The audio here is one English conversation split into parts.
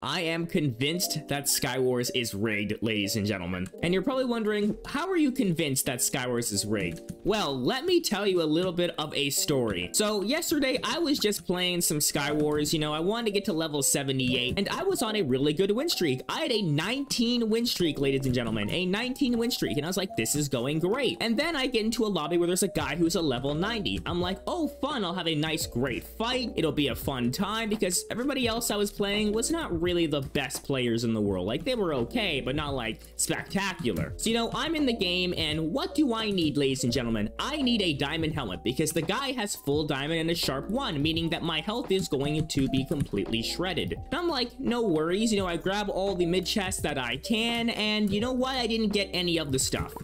I am convinced that Skywars is rigged, ladies and gentlemen. And you're probably wondering, how are you convinced that Skywars is rigged? Well, let me tell you a little bit of a story. So yesterday, I was just playing some Skywars. You know, I wanted to get to level 78, and I was on a really good win streak. I had a 19 win streak, ladies and gentlemen, a 19 win streak. And I was like, this is going great. And then I get into a lobby where there's a guy who's a level 90. I'm like, oh, fun. I'll have a nice, great fight. It'll be a fun time because everybody else I was playing was not really the best players in the world. Like, they were okay, but not like spectacular. So, you know, I'm in the game, and what do I need, ladies and gentlemen? I need a diamond helmet because the guy has full diamond and a sharp one, meaning that my health is going to be completely shredded. And I'm like, no worries. You know, I grab all the mid chests that I can, and you know what? I didn't get any of the stuff.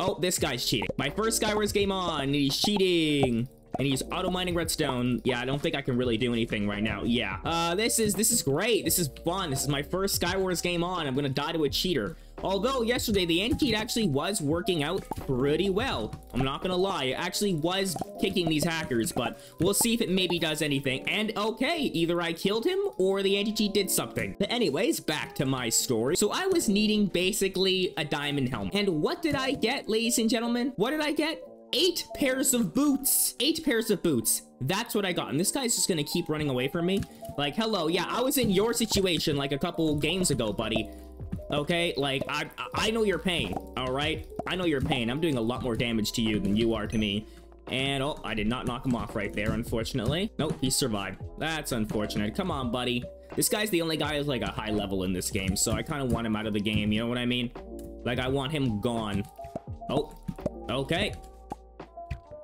Oh, this guy's cheating. My first Skywars game on, and he's cheating. And he's auto-mining redstone. Yeah, I don't think I can really do anything right now. Yeah. This is great. This is fun. This is my first Skywars game on. I'm gonna die to a cheater. Although, yesterday, the end key actually was working out pretty well. I'm not gonna lie. It actually was kicking these hackers, but we'll see if it maybe does anything. And, okay, either I killed him or the entity did something. But anyways, back to my story. So I was needing, basically, a diamond helmet. And what did I get, ladies and gentlemen? What did I get? 8 pairs of boots. 8 pairs of boots. That's what I got. And this guy's just gonna keep running away from me. Like, hello. Yeah, I was in your situation like a couple games ago, buddy. Okay? Like, I know your pain. All right? I know your pain. I'm doing a lot more damage to you than you are to me. And, oh, I did not knock him off right there, unfortunately. Nope, he survived. That's unfortunate. Come on, buddy. This guy's the only guy who's, like, a high level in this game. So I kind of want him out of the game. You know what I mean? Like, I want him gone. Oh. Okay.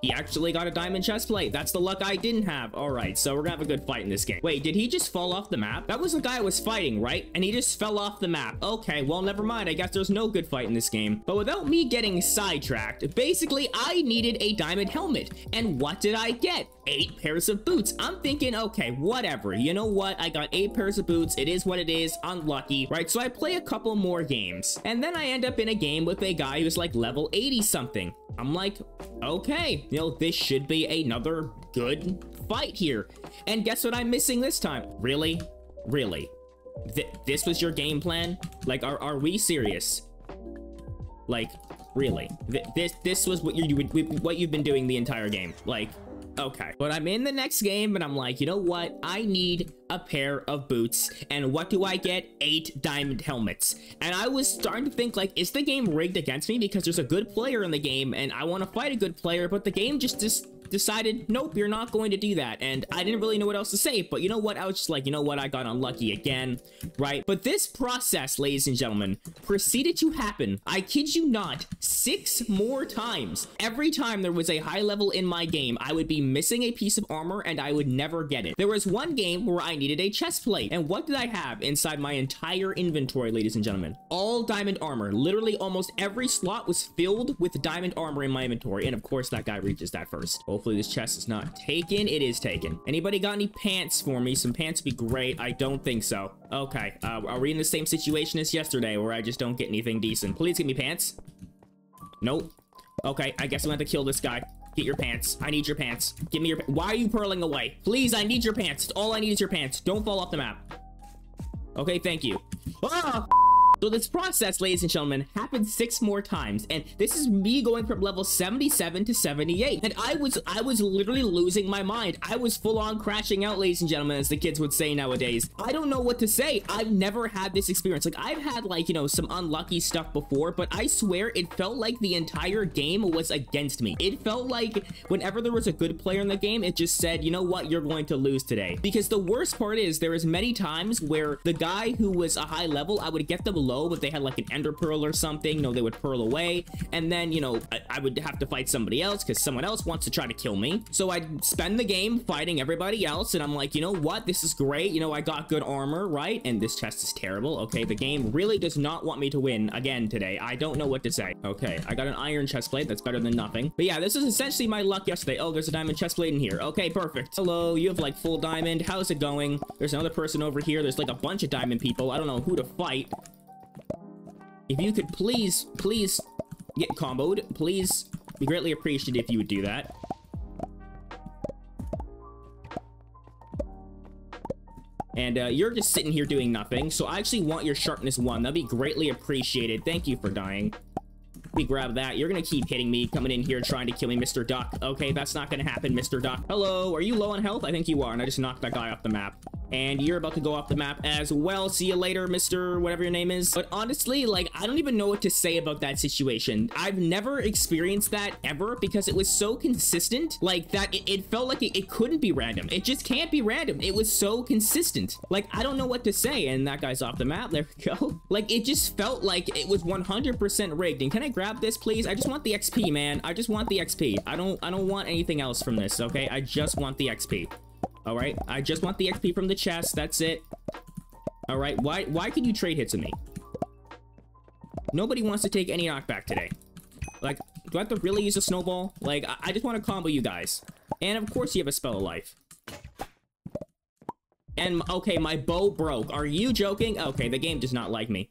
He actually got a diamond chestplate. That's the luck I didn't have. All right, so we're gonna have a good fight in this game. Wait, did he just fall off the map? That was the guy I was fighting, right? And he just fell off the map. Okay, well, never mind. I guess there's no good fight in this game. But without me getting sidetracked, basically, I needed a diamond helmet. And what did I get? 8 pairs of boots. I'm thinking, okay, whatever. You know what? I got 8 pairs of boots. It is what it is. Unlucky, right? So I play a couple more games. And then I end up in a game with a guy who's like level 80 something. I'm like, okay, you know, this should be another good fight here. And guess what I'm missing this time? Really? Really? This was your game plan? Like, are we serious? Like, really? This was what you've been doing the entire game. Like, okay. But I'm in the next game, and I'm like, you know what? I need a pair of boots. And what do I get? 8 diamond helmets. And I was starting to think, like, is the game rigged against me? Because there's a good player in the game, and I want to fight a good player, but the game just decided, nope, you're not going to do that. And I didn't really know what else to say, but you know what? I was just like, you know what? I got unlucky again, right? But this process, ladies and gentlemen, proceeded to happen. I kid you not, 6 more times. Every time there was a high level in my game, I would be missing a piece of armor and I would never get it. There was one game where I needed a chest plate. And what did I have inside my entire inventory, ladies and gentlemen? All diamond armor. Literally almost every slot was filled with diamond armor in my inventory. And of course, that guy reaches that first. Hopefully this chest is not taken. It is taken. Anybody got any pants for me? Some pants would be great. I don't think so. Okay. Are we in the same situation as yesterday where I just don't get anything decent? Please give me pants. Nope. Okay. I guess I'm going to have to kill this guy. Get your pants. I need your pants. Give me your... Why are you purling away? Please, I need your pants. All I need is your pants. Don't fall off the map. Okay, thank you. Ah! So this process, ladies and gentlemen, happened 6 more times, and this is me going from level 77 to 78, and I was literally losing my mind. I was full-on crashing out, ladies and gentlemen, as the kids would say nowadays. I don't know what to say. I've never had this experience. Like, I've had, like, you know, some unlucky stuff before, but I swear it felt like the entire game was against me. It felt like whenever there was a good player in the game, it just said, you know what, you're going to lose today. Because the worst part is there is many times where the guy who was a high level, I would get them low, but they had like an ender pearl or something. No, they would pearl away, and then, you know, I would have to fight somebody else because someone else wants to try to kill me. So I'd spend the game fighting everybody else, and I'm like, you know what, this is great. You know, I got good armor, right? And this chest is terrible. Okay, the game really does not want me to win again today. I don't know what to say. Okay, I got an iron chest plate. That's better than nothing. But yeah, this is essentially my luck yesterday. Oh, there's a diamond chest plate in here. Okay, perfect. Hello, you have like full diamond. How's it going? There's another person over here. There's like a bunch of diamond people. I don't know who to fight. If you could please get comboed, please, we greatly appreciate it if you would do that. And you're just sitting here doing nothing. So I actually want your sharpness 1. That'd be greatly appreciated. Thank you for dying. Let me grab that. You're gonna keep hitting me, coming in here trying to kill me, Mr. Duck. Okay, that's not gonna happen, Mr. Duck. Hello, are you low on health? I think you are, and I just knocked that guy off the map. And you're about to go off the map as well. See you later, Mr. whatever your name is. But honestly, like, I don't even know what to say about that situation. I've never experienced that ever because it was so consistent, like, that it felt like it couldn't be random. It just can't be random. It was so consistent. Like, I don't know what to say. And that guy's off the map. There we go. Like, it just felt like it was 100% rigged. And can I grab this, please? I just want the XP, man. I just want the XP. I don't want anything else from this, okay? I just want the XP. All right, I just want the XP from the chest. That's it. All right, why could you trade hits with me? Nobody wants to take any knockback today. Like, do I have to really use a snowball? Like, I just want to combo you guys. And of course you have a spell of life. And okay, my bow broke. Are you joking? Okay, the game does not like me.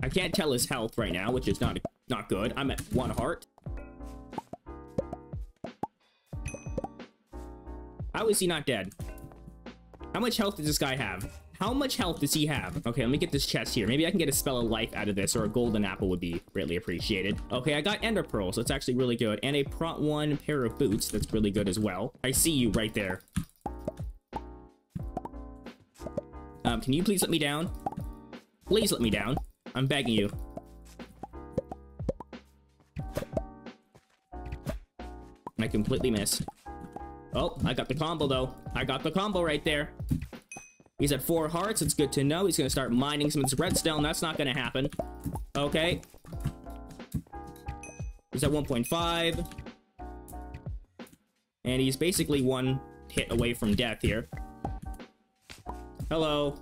I can't tell his health right now, which is not good. I'm at 1 heart. How is he not dead? How much health does this guy have? How much health does he have? Okay, let me get this chest here. Maybe I can get a spell of life out of this, or a golden apple would be greatly appreciated. Okay, I got ender pearls. That's actually really good. And a prot 1 pair of boots. That's really good as well. I see you right there. Can you please let me down? Please let me down. I'm begging you. I completely missed. Oh, I got the combo, though. I got the combo right there. He's at 4 hearts. It's good to know. He's going to start mining some of this redstone. That's not going to happen. Okay. He's at 1.5. And he's basically 1 hit away from death here. Hello.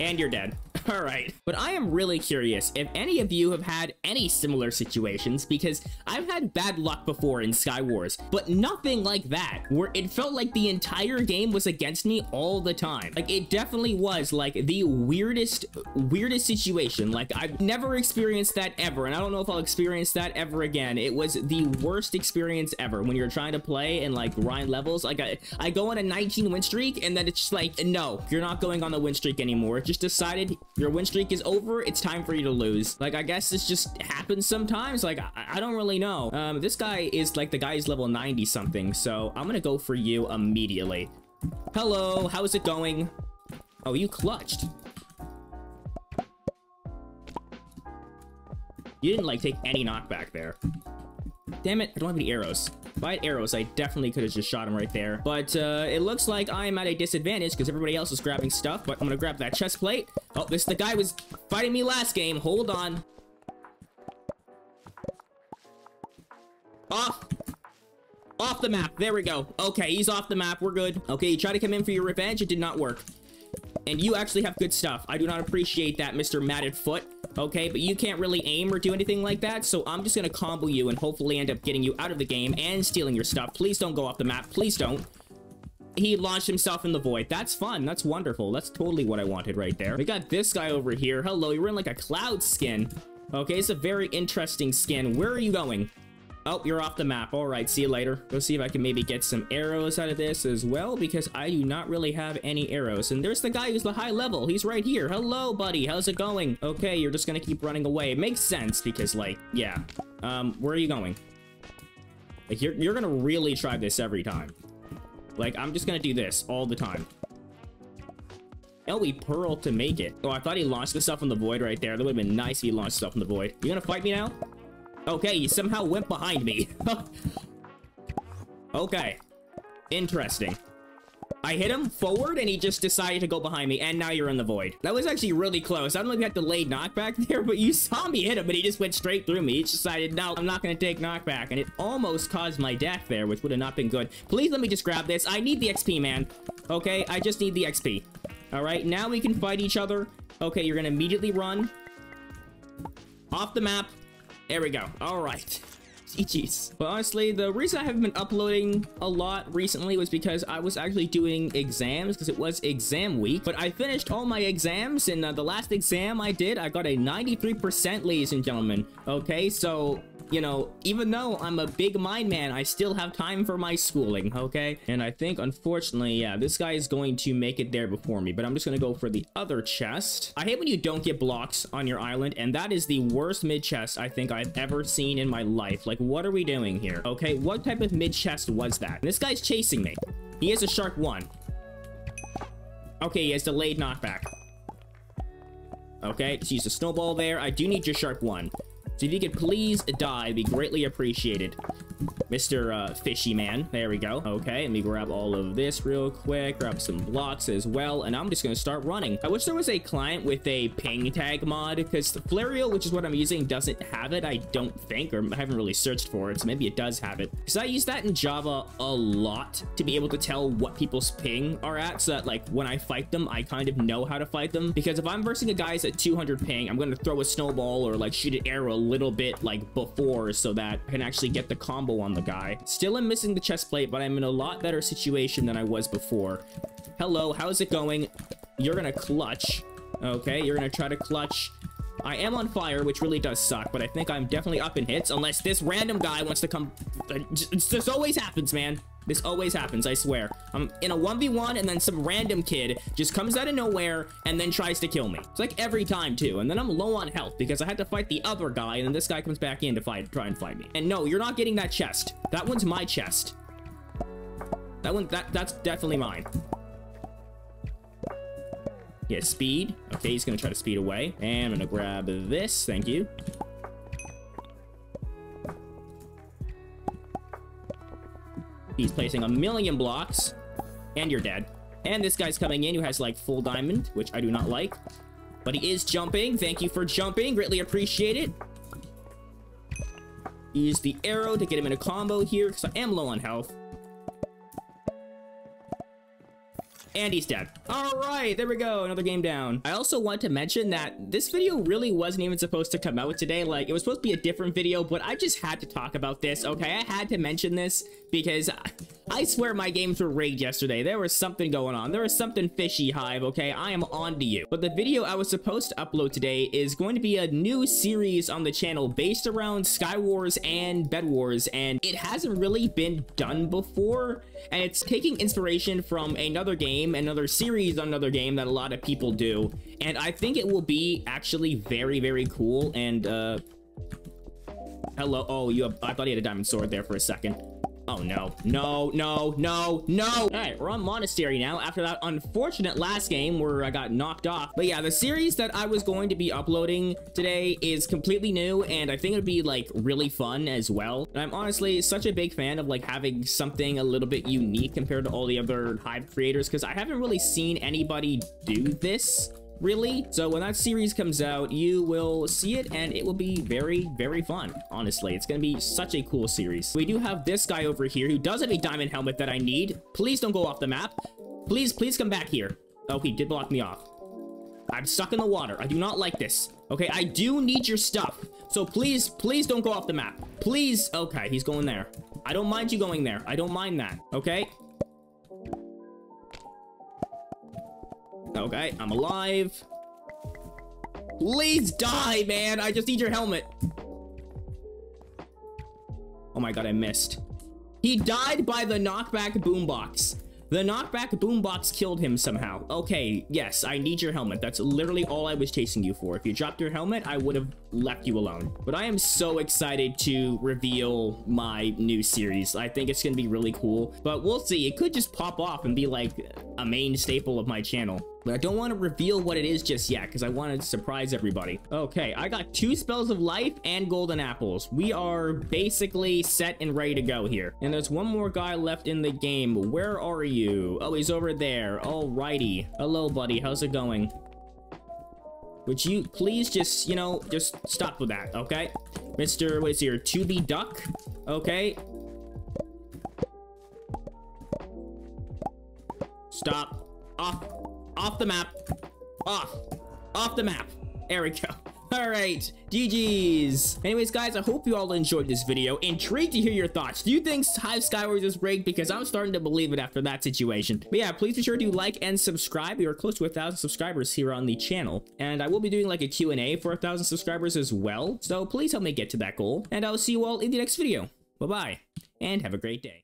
And you're dead. All right, but I am really curious if any of you have had any similar situations, because I've had bad luck before in Skywars, but nothing like that, where it felt like the entire game was against me all the time. Like, it definitely was, like, the weirdest situation. Like, I've never experienced that ever, and I don't know if I'll experience that ever again. It was the worst experience ever when you're trying to play and, like, grind levels. Like, I go on a 19 win streak, and then it's just like, no, you're not going on the win streak anymore. It just decided... your win streak is over. It's time for you to lose. Like, I guess this just happens sometimes. Like, I don't really know. This guy is, like, the guy's level 90 something. So I'm gonna go for you immediately. Hello, how's it going? Oh, you clutched. You didn't, like, take any knockback there. Damn it, I don't have any arrows. If I had arrows, I definitely could have just shot him right there. But it looks like I'm at a disadvantage because everybody else is grabbing stuff. But I'm gonna grab that chest plate. Oh, the guy was fighting me last game. Hold on. Off the map. There we go. Okay, he's off the map. We're good. Okay, you tried to come in for your revenge. It did not work. And you actually have good stuff. I do not appreciate that, Mr. Matted Foot. Okay, but you can't really aim or do anything like that, so I'm just gonna combo you and hopefully end up getting you out of the game and stealing your stuff. Please don't go off the map. Please don't. He launched himself in the void. That's fun. That's wonderful. That's totally what I wanted right there. We got this guy over here. Hello, you're in, like, a cloud skin. Okay, it's a very interesting skin. Where are you going? Oh, you're off the map. All right, see you later. Go see if I can maybe get some arrows out of this as well, because I do not really have any arrows. And there's the guy who's the high level. He's right here. Hello, buddy. How's it going? Okay, you're just gonna keep running away. It makes sense because, like, yeah. Where are you going? Like, you're gonna really try this every time. Like, I'm just gonna do this all the time. Oh, we pearl to make it. Oh, I thought he launched the stuff in the void right there. That would've been nice if he launched stuff in the void. You gonna fight me now? Okay, you somehow went behind me. Okay. Interesting. I hit him forward, and he just decided to go behind me, and now you're in the void. That was actually really close. I don't know if you got delayed knockback there, but you saw me hit him, but he just went straight through me. He just decided, no, I'm not going to take knockback, and it almost caused my death there, which would have not been good. Please let me just grab this. I need the XP, man. Okay, I just need the XP. All right, now we can fight each other. Okay, you're going to immediately run. Off the map. There we go. All right. GG's. But honestly, the reason I haven't been uploading a lot recently was because I was actually doing exams, because it was exam week. But I finished all my exams, and the last exam I did, I got a 93%, ladies and gentlemen. Okay, so, you know, even though I'm a big mind man, I still have time for my schooling, okay? And I think, unfortunately, yeah, this guy is going to make it there before me, but I'm just gonna go for the other chest. I hate when you don't get blocks on your island, and that is the worst mid chest I think I've ever seen in my life. Like, what are we doing here? Okay, what type of mid chest was that? This guy's chasing me. He is a shark one. Okay, he has delayed knockback. Okay, just use a snowball there. I do need your shark one. So if you could please die, it'd be greatly appreciated, Mr. Fishy Man. There we go. Okay, let me grab all of this real quick. Grab some blocks as well, and I'm just going to start running. I wish there was a client with a ping tag mod, because the Flarial, which is what I'm using, doesn't have it, I don't think, or I haven't really searched for it, so maybe it does have it. Because I use that in Java a lot to be able to tell what people's ping are at, so that, like, when I fight them, I kind of know how to fight them. Because if I'm versing a guy's at 200 ping, I'm going to throw a snowball or, like, shoot an arrow a little bit, like, before, so that I can actually get the combo on the guy. Still am missing the chest plate, but I'm in a lot better situation than I was before. Hello, how's it going? You're gonna clutch. Okay, you're gonna try to clutch. I am on fire, which really does suck, but I think I'm definitely up in hits, unless this random guy wants to come. This always happens, man. This always happens, I swear. I'm in a 1v1, and then some random kid just comes out of nowhere and then tries to kill me. It's like every time, too. And then I'm low on health because I had to fight the other guy, and then this guy comes back in to try and fight me. And no, you're not getting that chest. That one's my chest. That one, that's definitely mine. Yeah, speed. Okay, he's gonna try to speed away. And I'm gonna grab this. Thank you. He's placing a million blocks, and you're dead. And this guy's coming in who has, like, full diamond, which I do not like. But he is jumping. Thank you for jumping. Greatly appreciate it. Use the arrow to get him in a combo here, because I am low on health. And he's dead. All right, there we go. Another game down. I also want to mention that this video really wasn't even supposed to come out today. Like, it was supposed to be a different video, but I just had to talk about this, okay? I had to mention this because I swear my games were rigged yesterday. There was something going on. There was something fishy, Hive, okay? I am on to you. But the video I was supposed to upload today is going to be a new series on the channel based around Skywars and Bedwars, and it hasn't really been done before, and it's taking inspiration from another game, another series on another game that a lot of people do, and I think it will be actually very, very cool. And hello. Oh, you have, I thought he had a diamond sword there for a second. Oh no. All right, we're on Monastery now after that unfortunate last game where I got knocked off. But yeah, the series that I was going to be uploading today is completely new, and I think it'd be, like, really fun as well. And I'm honestly such a big fan of, like, having something a little bit unique compared to all the other Hive creators, because I haven't really seen anybody do this, really. So when that series comes out, you will see it, and it will be very, very fun. Honestly, it's gonna be such a cool series. We do have this guy over here who does have a diamond helmet that I need. Please don't go off the map. Please come back here. Oh, he did block me off. I'm stuck in the water. I do not like this. Okay, I do need your stuff, so please don't go off the map, please. Okay, he's going there. I don't mind you going there. I don't mind that. Okay. Okay, I'm alive. Please die, man. I just need your helmet. Oh my god, I missed. He died by the knockback boombox. The knockback boombox killed him somehow. Okay, yes, I need your helmet. That's literally all I was chasing you for. If you dropped your helmet, I would have left you alone. But I am so excited to reveal my new series. I think it's gonna be really cool, but we'll see. It could just pop off and be, like, a main staple of my channel. But I don't want to reveal what it is just yet, because I want to surprise everybody. Okay, I got 2 spells of life and golden apples. We are basically set and ready to go here. And there's one more guy left in the game. Where are you? Oh, he's over there. Alrighty. Hello, buddy. How's it going? Would you please just, you know, just stop with that, okay? Mr. What is here? 2B Duck? Okay. Stop. Off. Off the map. Off the map. There we go. All right, GG's. Anyways, guys, I hope you all enjoyed this video. Intrigued to hear your thoughts. Do you think Hive Skywars is rigged? Because I'm starting to believe it after that situation. But yeah, please be sure to like and subscribe. We are close to 1,000 subscribers here on the channel. And I will be doing like a Q&A for 1,000 subscribers as well. So please help me get to that goal. And I'll see you all in the next video. Bye-bye, and have a great day.